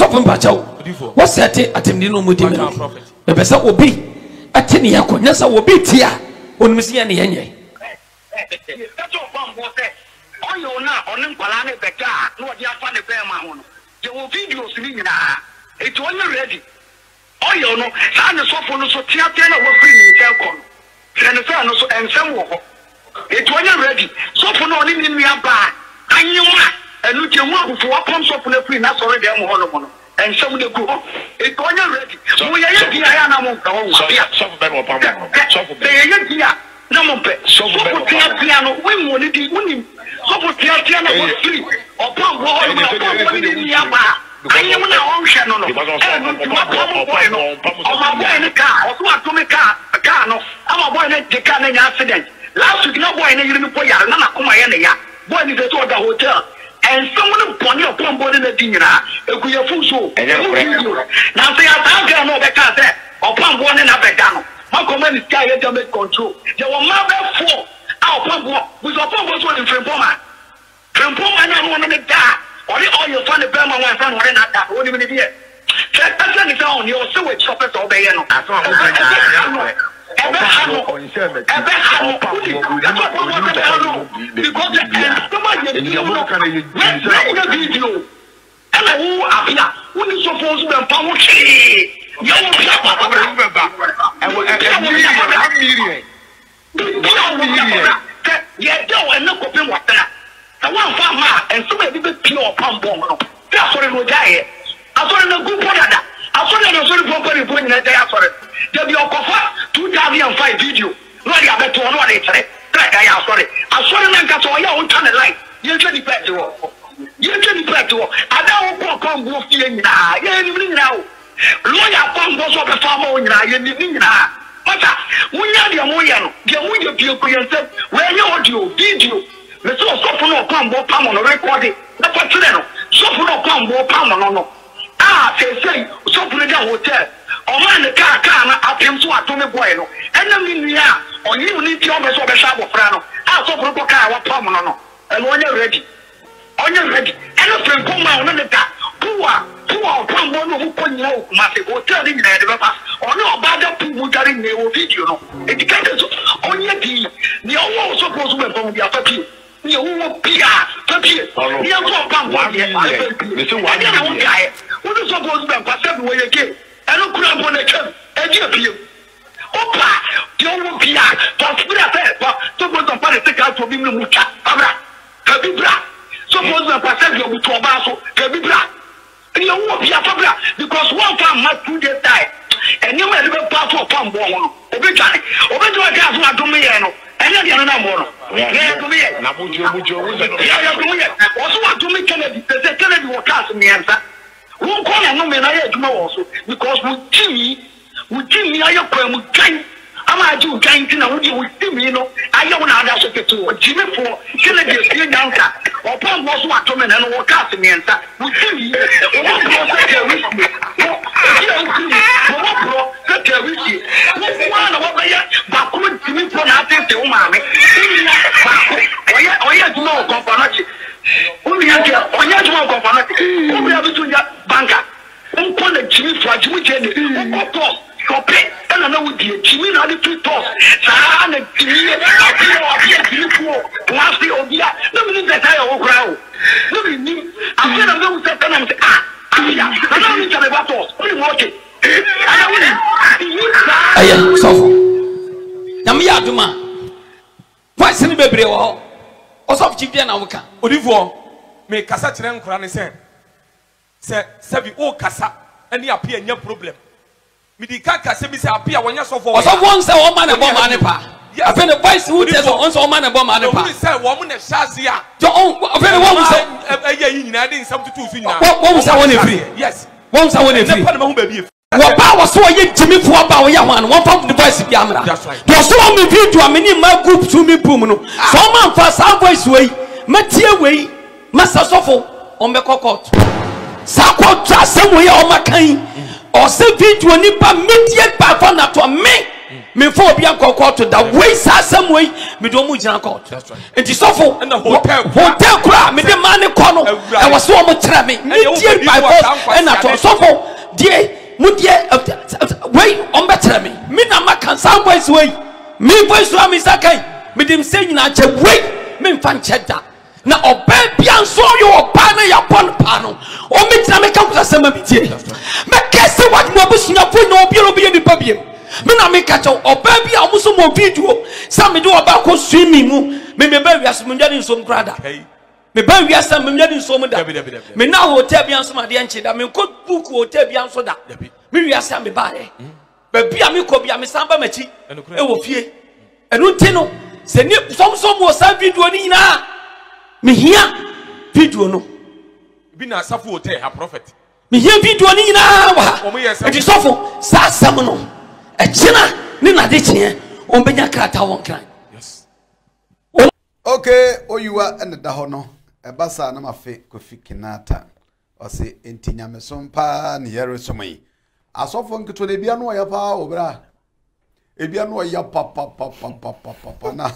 What's that? At him, no moody prophet. The best will be at Tiniako, Nessa will be Tia, on Missiani. That's Opambour said. Oh, you're not on Impalane Beca, no, you are funny bear my You will be your singing. It's only ready. Oh, you know, San Sophono Sotia Tena will bring in Telcon. Renaissance and some war. It's only ready. Sophono in the Abba. I knew that. And look, you want to walk on Sophono Queen, that's already a monomono. And some of the group, it's going ready. So we are here. I am on the and someone upon your pombo in the dinner, a queer fool. Now they are down there, no better there, upon one another down. My command is carried to make control. There were mother four, our pombo, with our pombo's one in Frempoma. Frempoma, I don't want to make that. Only all your son, the Burma, my son, or another, what even it is. That person is on your sewage shoppers or Bayano. I 2005 video. No, you have to know it. I am sorry. I saw the man got all your own kind of life. You should be back to work. You should be back to work. I don't come go feeling now. You ain't now. Lawyer come goes up a farmer now. You need now. But we are the Moyan. The Moyan people said, where you audio, video. The so no come go palm on the recording. That's what you know. So no come go palm on. Ah, say, so for the hotel. On the car, I came to Atomic Bueno, and I mean, yeah, or you need the office of the Sabo Frano. I saw Proboca, what Pomano, and when you're ready, on your ready, and a friend come out on the car, who are from one who couldn't know, Massive, or telling that or no, but that people getting their video. It depends on your team. They are all supposed to be from the other team. You will be out. You are from one year. What is supposed to be a 7 way again? I don't grab on the chip, and you appeal. Opa, you will be out, but put a pair, but suppose the party take out for me, Mucha, Abra, Cabibra. Suppose the passenger will to a basso, Cabibra. And you won't be a Fabra, because one time my 2 days die, and you may even pass for Pombo, Obitani, Obitoa Gasma Domiano, and then the Namor. Also, I do make Kennedy, the Kennedy will cast me answer. Who call a woman I had also because we Jimmy, I am with Jane. Am I do Jankin? I would you with Jimmy, you know. I don't want to do Jimmy for Jimmy Dancer or Pong was what woman and walk out to me and that with Jimmy. Banker, I'm calling Jimmy for Jimmy Jenny. For pay, and I know with you, Jimmy, not the two toss. Saran and Jimmy, last day of year. Nobody that I will grow. Nobody, I'm going to go set and say, I don't need to have a toss. We watch it. I am so. Namia Duma. Why send me a baby or some children? Awoka, Olivo, make Cassatran Cranisan. Sabi o kasa any appear no problem. Midika kasa bi se appear wanya so for. So won say o man e bo man pa. Yes, when the voice who tell won say o man e bo man pa. Who say won na shazi a. Jo on when won say eye yi nyina dey nsam tutu su nyina. Won say won e free. Yes. Won say won e free. Na pa na hu ba bi e. Wo ba wo so ye jimi fo ba wo ye ho an won from the voice bi amra. Do so me video amini ma group to me boom no. So man fa sa voice wey. Matie wey. Masa sofo on be court. Sako trust we are making. Or say video ni pa media pa for na to me. Me for obi an kokko to that way some way me do much in court. That's right. And it's awful. And the hotel crowd, me the man in corner. I was so much me. Meet by force and at all. Suffer, dear, mudier. Wait, on better me. Me na ma can some ways way. Me voice to me sakai. Me dem say na che wait. Me fan cheda. Na obey bian so you obana ya pon pano. O me na me come to say me dear. Me kesi what no busu na fo no obi obi ni pabiem. Me na me catch o baby amuso mo video sa me do oba ko swimming mu me ba wiase me nyadi nsom krada me ba wiase me nyadi nsom da me na hotel bi anso ma de enchi da me ko book hotel bi anso da me wiase me ba re ba bia me ko bia me samba machi e wo fie enu ti no se ni somsom wo sa video ni nyina me hia video no bi na safo hotel ha prophet me hia video ni nyina wa e di sofo sa sam no yes. Okay, oh you are and the Dahono, a bassa na mafe kofi kinata, or say intinyamison pa near some. I saw phone to the Biano ya pa obra. Ebiano ya papa na.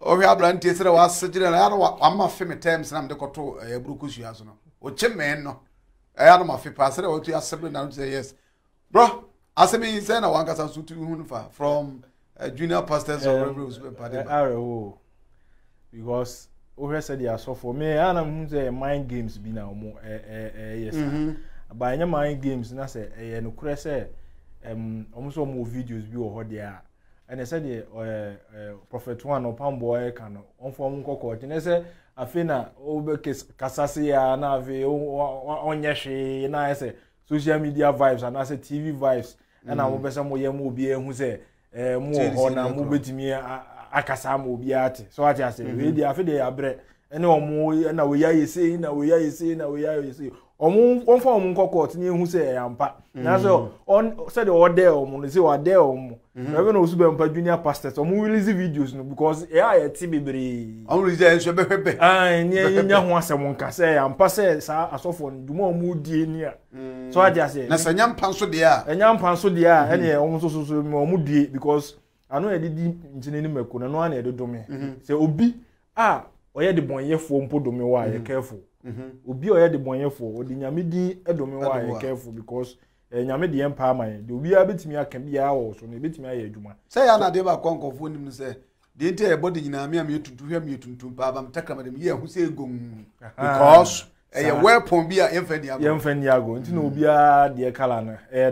Oh, we have brandy said I was sitting and I don't my family terms and I'm the coto a brucus you as no. O chimney no. I had my fee pass it or to your sibling and say yes. Bro. Asemi say na wanka sansutu hunfa from junior pastors of Rev Owusu Bempah because over said they are so for me and I'm say mind games be na mo yes but any mind games na say no kure say omuso mo videos bi o ho dia and they said the prophet one Opambour kan on form kokko they say afina obekes kasase ya na ave onyehwe na say social media vibes and I say TV vibes. And I'm over some way more beer who say more on a movie to me. I can some will be at so I just say, really, after they are bread and no more. And we are you saying, now we are you saying, now we are you see. Or one form court near who say I am part. Now, so on said or there or Monizio or there or Rev Owusu Bempah junior pastors or more release videos because I a TB. Only there should be. I near once someone can say I am passes as often do more moody near. So I just say, Nassanyam Pansodia and Yam Pansodia and almost more moody because I know I didn't in the Mekuna, no one had a domain. Say, Obi, ah, or had the boy here for Podome, why careful. Obi or the boy for the Yamidi Edomiwa careful because Yamidi Empire mine. Do we have bit me? I can be ours on a bit me. I do my say, I never conquer for him. Say, the entire body in Amia mute to him, mute to Babam Takamadam here who say gum because a weapon be a infaniago, and no be a dear Kalana, a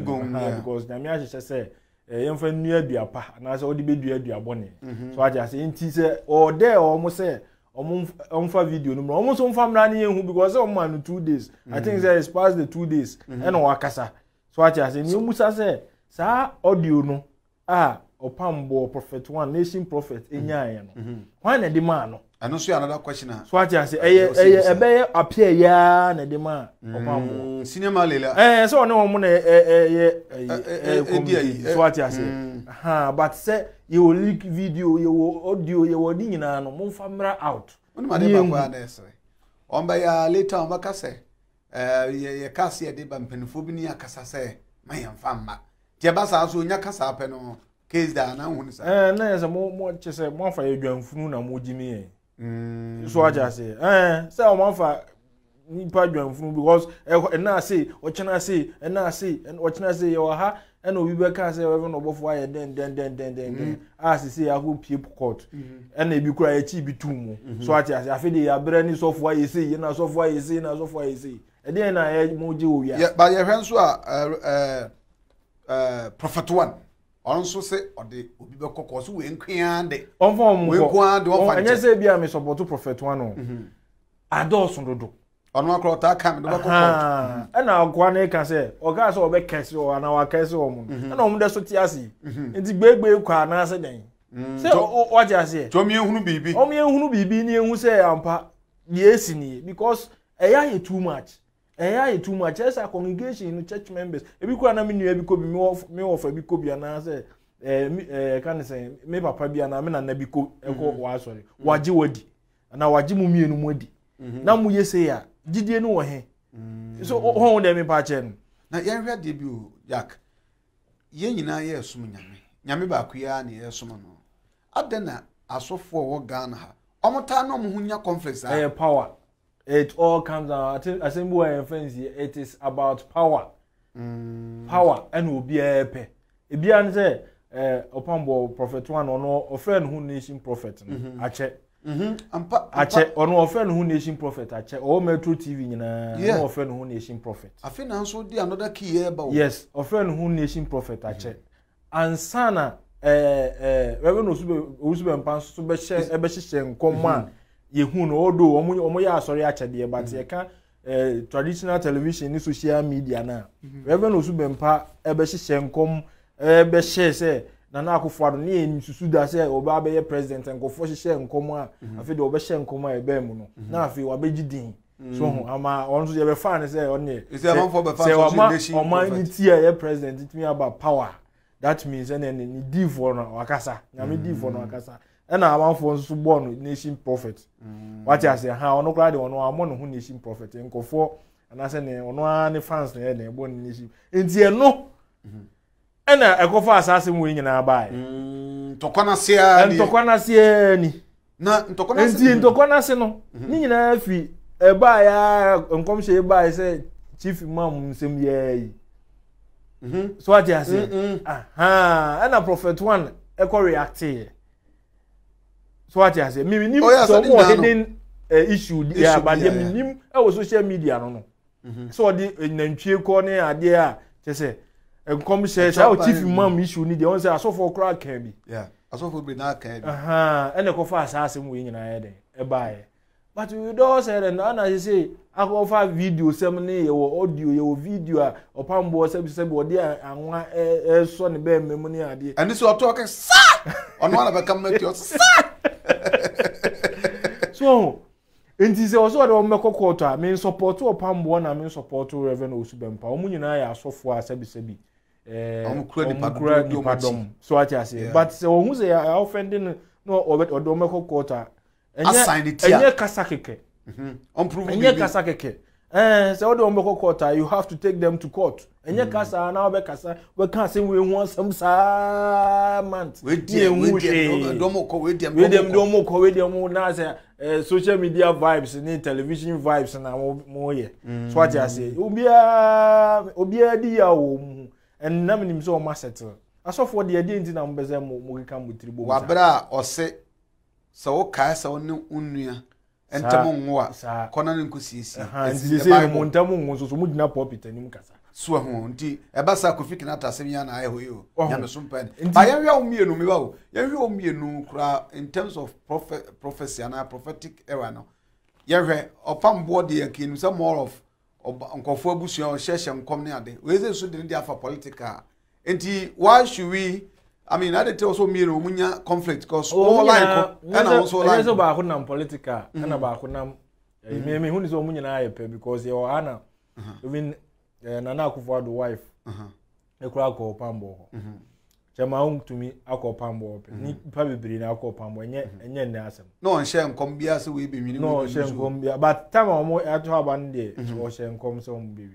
gum because Namia just say. Infant near be a pa, and as all the baby be a bonnet. So I just ain't teaser or there almost say. On video number almost on farm running because on man 2 days. I think there is past the 2 days and on Wakasa. So I just say, you must say, sir, audio no. Ah, Opambour prophet one nation prophet in Yan. Why a demand? I don't see another questioner. So I just say, a bear appear yan a demand. Opambour cinema lila. Eh, so no one so I just say, but say. You will leak video, you will audio, you will ding in an omfamra out. On my necessary. On by a later on Macasse, a cassia de Bampenphobia Cassase, my infamma. Jabasa, so Yakasa peno, case down, and there's a more chess, one for your grandfuna mojimi. So I just say, so one for me, pardon, because and I say, what can I say, and I say, and what can I say, or her. And we were casting everyone above wire, then. As you see, I hope people caught. And they be crying, cheap too. So I just, I feel they are brand software, you see, and software, you see, and software, you see. And then I had Mojo, yeah, but your friends were Prophet One. Also say, or the Ubico Cosu, we inquired. On form, we want to offer, and yes, I be a miss about to Prophet One. I do so. On one crowd, I come. And now, Guane can say, or guys or back case or an hour case woman. And on the Sotiasi. It's a big way, can answer them. Say, what I say, Tommy Hunubi, Omi Hunubi, near who say, Ampa, yes, because AI is too much. AI is too much. As a congregation, church members, if you can't mean you could be more of a Bicobi and answer, can say, maybe Papa be an amen and Nebico, sorry, Wajiwadi, and our Jimumi and Modi. Now, we say, did you know him? So, hold them in Pachin. Now, you read debut, Jack. Yen, I hear Summon Yami Bakuyan, yes, Summon. Adena asofo wo Ghana ha. Omota no muhunya conference ah. Power. It all comes out asembu and friends, it is about power. Power and will be a pe. Ebia nze Opambour prophet one ono ofren who nation prophet ache. Ache ono ofren who nation prophet ache. O Metro TV nyina ono ofren who nation prophet. Afi na so di another key here ba. Yes, ofren who nation prophet ache. Ansana Rev Owusu Bempah so be share e be hye nkoman yehu no odo omo ya asori achede but e ka traditional television ni social media na Rev Owusu Bempah e be hye nkom e be share say na na akofo do na ensusu da say oba be president nkofo hye nkom a afi de oba hye nkom a e be mu no na afi wa be gidin so ama onzo ye be fan say onye say ama unity e president it me about power. That means and then di for na wakasa na me di for na wakasa e na amanfo nso bo no nation prophet what you say ha ono kra de ono amo no nation prophet nkofo na say ne ono ani fans na e na bo nation enti e no e na ekofo asase mu nyina bae ntokwana sia ni na ntokwana sia enti ntokwana sia no ni nyina afi e bae ya nkomhye e bae say chief imam nsem ye. So what you say? And a prophet one echo react here. So what you say? Me nim so mo hidden issue there but me nim e social media no. So the nantwie ko ne ade a che say enkom share say chief imam issue ni dey on say aso for crack can be. Yeah. Aso for be na can be. And e ko fa asase mu yin na dey e buy. But we don't say that now you say I go for video some na your audio your video Opambour say we dey anwa e so ne be memo ni ade and this you talking sad on one of come make you sad so and this also the mekokota me support Opambour na me support Rev Owusu Bempah omu nyina ya asofo asebisebi omu kura di padom so what you say but say who say offending no odo mekokota enye kasakeke so all the ombeko court you have to take them to court enye kasa na obekasa we can say we hu some month we dey domo ko we dey na say social media vibes ni television vibes na mo ye so what you say obia di ya wo and na me so ma settle aso for the dey nti na mo beze mo keka mo tribo wa bra ose so ka sa woni unnua entamu nwa kona nkusisi ezise montamu nzo so mudina pulpit anim kasa so ho ndi eba sa kofiki na tasemiya na ayo yo ya mesompa ba ya hwe omienu me ba wo ya hwe omienu kra in terms of prophecy and prophetic era no ya hwe Opambour de yakinu some more of nkofo abusu ya sheshe nkom ne ade we ze so de ndi afa political enti why should we I mean, I didn't also mean Rumunia conflict because all like and also like about Hunam political and about Hunam. Maybe who is Omunian I because your Anna, even Nanaku for the wife, a crack or Pambo. Jamaung to me, Ako Pambo, probably in Ako Pambo, and yet Nassim. No, and Shem Combia, so we be no Shem Combia, but time or more at one day, or Shem comes on be.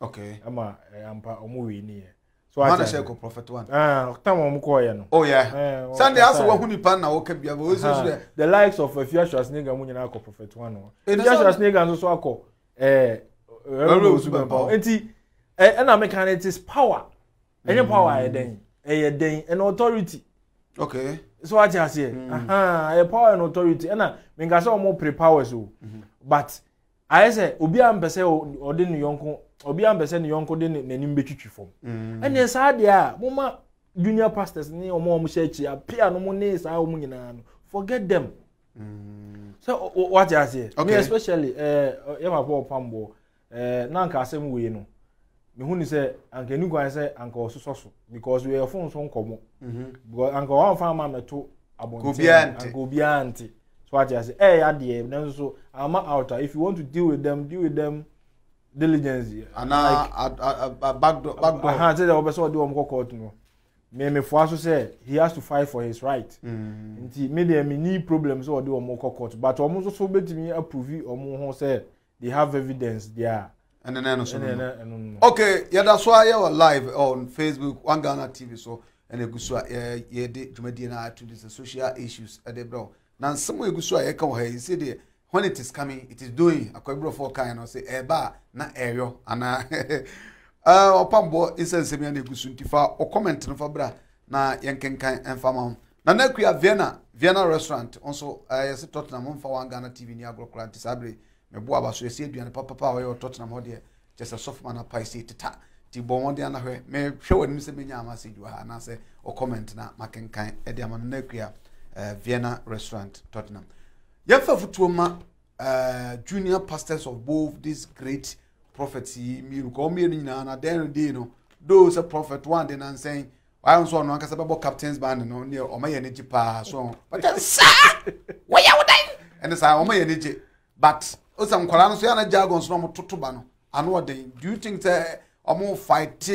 Okay, Ama, I'm a movie near. So I say ko prophet one. Oh yeah. Sunday aso wa huni pan na wo ka bia the likes of Fiashua Snega mu nyina ko prophet one. Fiashua Snega nso akọ Owusu Bempah. Enti na mechanics power. Any power e den and authority. Okay. So what you say? E power and authority. Na me ga say o mo prepare so. But I say obi am pese o de nyonko Obi ambese ni yonko de nanim betwitwi fom. Ene saa de a moma junior pastors ni omo church a pia no mo ne saa omo nyina no. Forget them. So what you say? Me especially yema po Opambour na nka asem we no. Me hu ni say anka ni gwan say anka osososo because we are phone so nkomo. Because anka wan fa ma meto abonte anka obiante. So what you say? Ya de na so ama outer if you want to deal with them diligence here. And like, a backdoor. I said, I saw do court. No, me Fuaso said he has to fight for his right. He made a mini problems or do a more court, but almost so bet me approve or more said they have evidence there. And then I know. Okay, yeah, that's why you are live on Facebook, One Ghana TV. So ene guswa ye de jumadi na to these social issues at the bro na nsomo eguswa ye ka ho he say de when it is coming it is doing akwebro for kind no say eba na eyo ana Opambour is nsemi ene gusu ntifa o comment no fa bra na yenkenkan enfama na na kuya Vienna restaurant also yes Tottenham on for One Ghana TV ni agrocrant sabre mebo abaso esi aduane papa pa o Tottenham ho de just a soft man up say tita ti bon won de na hwe me hwe wani se benya ama se juha na se o comment na makenkan e de amano na kuya Vienna restaurant Tottenham yefa futuoma junior pastors of both these great prophets mi ko mi nyina na den de no those a prophet one den and saying why on so no akasa babo captain's band no near omaye neji pa so but sa why you die and say omaye neji but osam kwala no so ya na jargon so no totoba no ano oden do you think that omo fight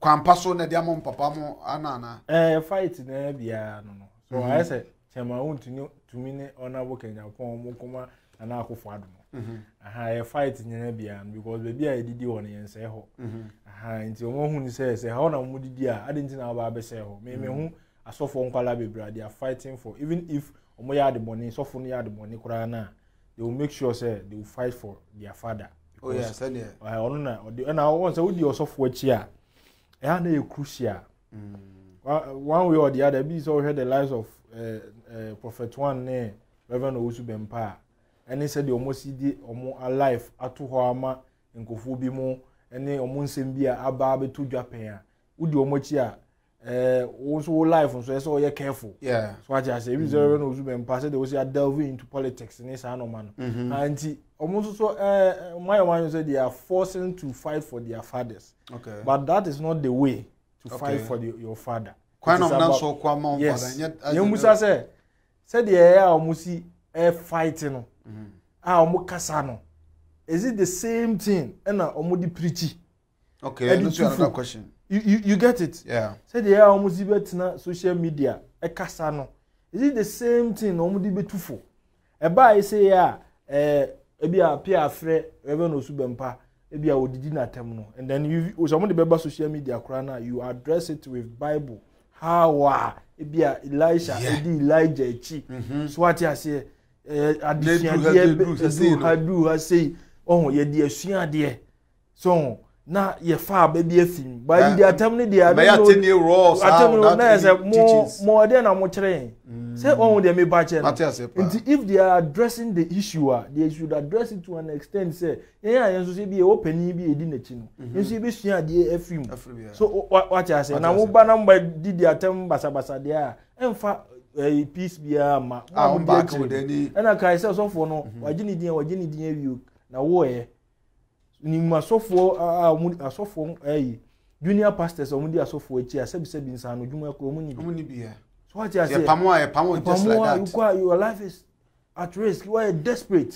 kwampa so na dia mo papa mo anana fight na bia no no so I say chema untu ni tumi ne honorable Kenya pon mo koma ana akofo adu aha e fight nyana bia because baby I didi won yense ho aha nti omo hu ni say how na mo didi a ade nti na ba be say ho me hu asofo nkwala bebra they are fighting for even if omo ya the money sofo no ya the money kura na they will make sure say they will fight for their father. Oh yeah, senior. I don't know. And I want to do also for chia. And they crucial. One way or the other, we saw the lives of Prophet One name, Rev Owusu Bempah. And he said the almost did almost alive at Tuhama and Kofubimo, and then almost Simbia, Ababe to Japan. Udio Mochia. Also life so so you careful yeah so I just say zero no zuben pass they was delving into politics in this man and almost so my one said they are forcing to fight for their fathers okay but that is not the way to fight for your father quite not so kwama father yet you musa said the air almost fighting ah omo kasa no is it the same thing and omo di preach okay and that's another question. You get it? Yeah. Say they are almost even social media. A casano. Is it the same thing? Almost even too full. A buy say yeah. Ebi a pay a friend. Even Owusu Bempah. Ebi a odidi na terminal. And then you someone the beba social media krana. You address it with Bible. Hawa. Ebi a Elisha. Ebi Elijah chi. So what you say? I say. Oh, you dey suya dey. So. Na ye fa baby afim but the attempt they are no attempt na say more than am chere say on dey me ba chere if they are addressing the issue they should address it to an extent say yeah yenso say be open be edi na chi no yenso be sua dey afim so what I say na mo ba na mba did the attempt basabasa there enfa peace be ma am back with any and I can say so for no wajini din you na wo e ni masofo asofo junior pastors omudi asofo echi asebisebi nsa no dwuma ko omuni bia so what you say pamo just like that your life is at risk you are desperate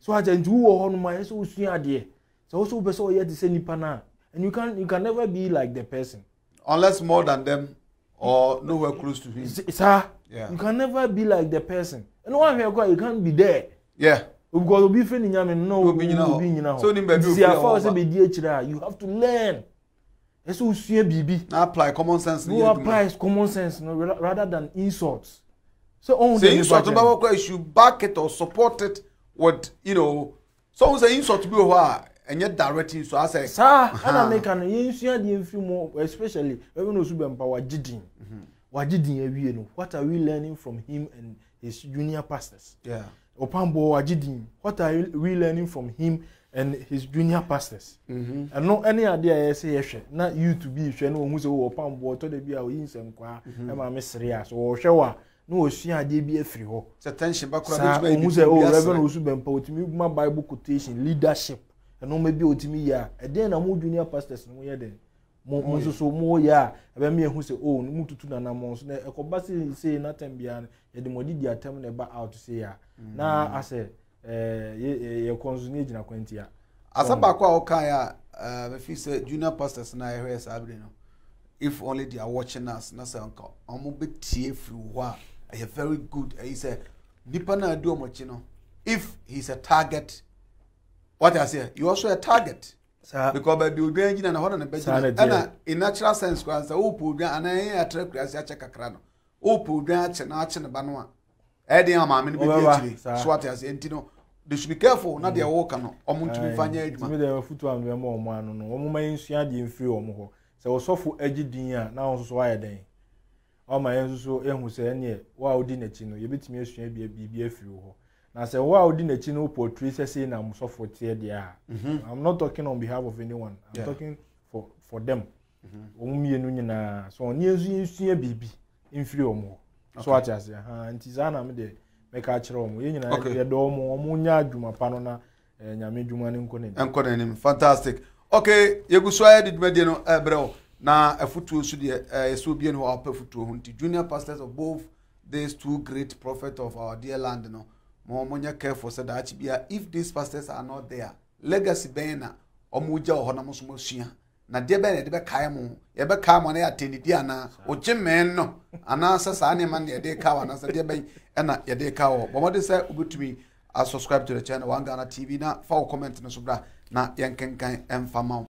so what you wo ho no ma so usua de so so be so ye de se nipa na and you can never be like the person unless more than them or nowhere close to him sir yeah. You can never be like the person and one here God you can't be there yeah because we friend nyame no be nyina so nimba do you have to learn eso usue bibi na apply common sense no apply common sense no rather than insults so on the insult about why you back it or support it what you know so say insult be why and yet directing so I say sir and I make an insult the film especially even Owusu Bempah wajidin ewie no what are we learning from him and his junior pastors yeah Opambour Ajidin. What are we learning from him and his junior pastors? And no any idea I say not you to be no who's Opambour to the be our insem kwa am mysterious or shower no she be free ho. Satanship who's Reverend Owusu Bempah to me my Bible quotation leadership and no maybe to me yeah and then I'm more junior pastors no yeah then monso so mo ya ebe me hu se oh no mututu na na monso na ekobase say na time bia ya de modi dia time na ba out say ya na ase ye consune gina kwantia asaba kwa okaya me feel say junior pastors na ehes abre no if only they are watching us na say uncle omo betie free wa a very good he say nipa na do omo chi no if he's a target what I say you also a target because baby udengi na naona nebeji ana in natural sense kwanza upo udengi ana attract kasi acha kakrano upo udengi na acha na banwa edi ama amini bibi swati as entino they should be careful na dia woka no omuntu bifanya eduma me dey futu ambe ma omo anu no omo manhia de mfiri omo ho se wosofu agi din a na won so so ayeden omo yenso so ehun se ne wa odi na chi no yebetimi asua bia bibi afiri ho na se wa odi na chi no portray se na musofu tie dia. I'm not talking on behalf of anyone. I'm talking for them. Omo mienu nyina so oni asua bibi mfiri omo so atase ha ntizana me dey meka chromo yenyi na yedo mu omunya adwuma pano na nyame adwuma ne nkone ni fantastic. Okay, yeguswa edwuma de no ebreo na afutuo su de yeso bie no apafutuo hunti junior pastors of both these two great prophets of our dear land no mo omunya careful said that if these pastors are not there legacy bena omuja ho na musumo sua na de bena de be kai mo ye be kai mo na ya tenidi ana ogimen no ana sasa ne man ye de kawa na sasa de ben na ye de kawo bomode se ubutumi subscribe to the channel One Ghana TV na fa comment na subra na yenkenkan emfa ma